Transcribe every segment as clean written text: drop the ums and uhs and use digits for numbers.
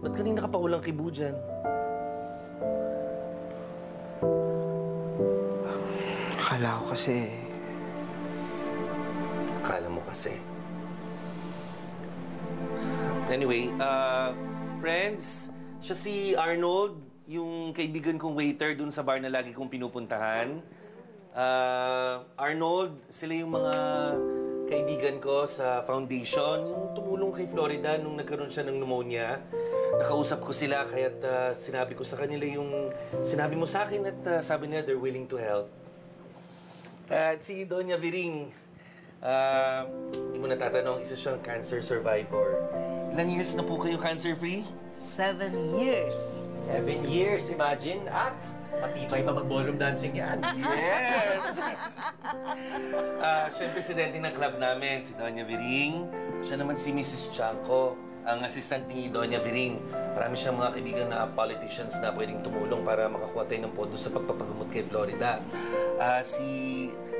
Ba't kanina ka pa walang kibo dyan? Akala ko kasi... Akala mo kasi. Anyway, friends, siya si Arnold, yung kaibigan kong waiter dun sa bar na lagi kong pinupuntahan. Arnold, sila yung mga kaibigan ko sa foundation, yung tumulong kay Florida nung nagkaroon siya ng pneumonia. Nakausap ko sila, kaya't sinabi ko sa kanila yung sinabi mo sa akin at sabi nila they're willing to help. At si Doña Viring, hindi mo natatanong, isa siyang cancer survivor. Ilang years na po kayo cancer-free? 7 years. 7 years, imagine. At matibay pa mag-ballroom dancing yan. Yes! Siya yung presidente ng club namin, si Doña Viring. Siya naman si Mrs. Chanko, ang assistant ni Doña Viring. Marami siyang mga kaibigan na politicians na pwedeng tumulong para makakuha tayo ng pondo sa pagpapagamot kay Florida. Si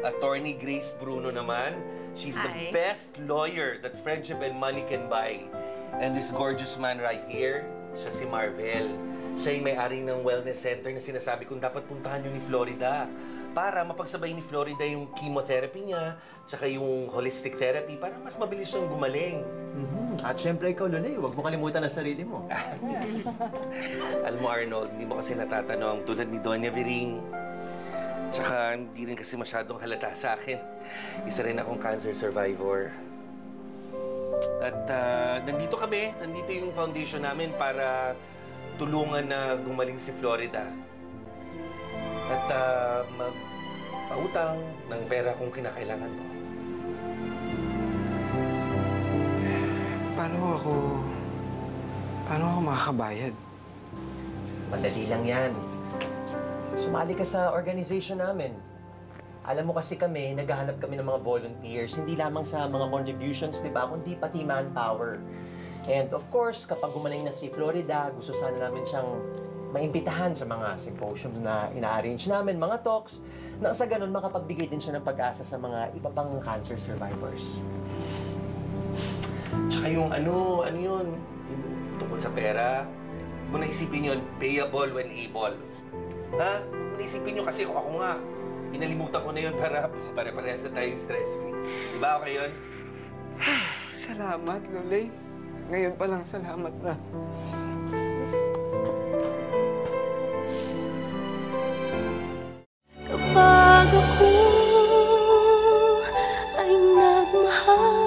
Attorney Grace Bruno naman, she's the best lawyer that friendship and money can buy. And this gorgeous man right here, siya si Marvel. Siya yung may-ari ng wellness center na sinasabi kong dapat puntahan niyo ni Florida para mapagsabay ni Florida yung chemotherapy niya tsaka yung holistic therapy para mas mabilis siyang gumaling. At syempre ikaw, Lole, huwag mo kalimutan ang sarili mo. Alam mo, Arnold, hindi mo kasi natatanong tulad ni Doña Viring. Tsaka hindi rin kasi masyadong halata sa akin. Isa rin akong cancer survivor. At nandito kami, nandito yung foundation namin para tulungan na gumaling si Florida. At magpautang ng pera kung kinakailangan mo. Paano ako makakabayad? Madali lang yan. Sumali ka sa organization namin. Alam mo kasi kami, naghahanap kami ng mga volunteers, hindi lamang sa mga contributions, di ba? Kundi pati manpower. And of course, kapag gumaling na si Florida, gusto sana namin siyang maimbitahan sa mga symposiums na ina-arrange namin, mga talks, nang sa ganun makapagbigay din siya ng pag-asa sa mga iba pang cancer survivors. Tsaka yung ano yun, yung tungkol sa pera, huwag mo naisipin yun, payable when able. Ha? Huwag mo naisipin yun kasi ako nga, pinalimutan ko na yun para pare-parehas na tayo stress-free. Diba okay yun? Salamat, Lulay. Ngayon pa lang, salamat na. Kapag ako ay nagmahal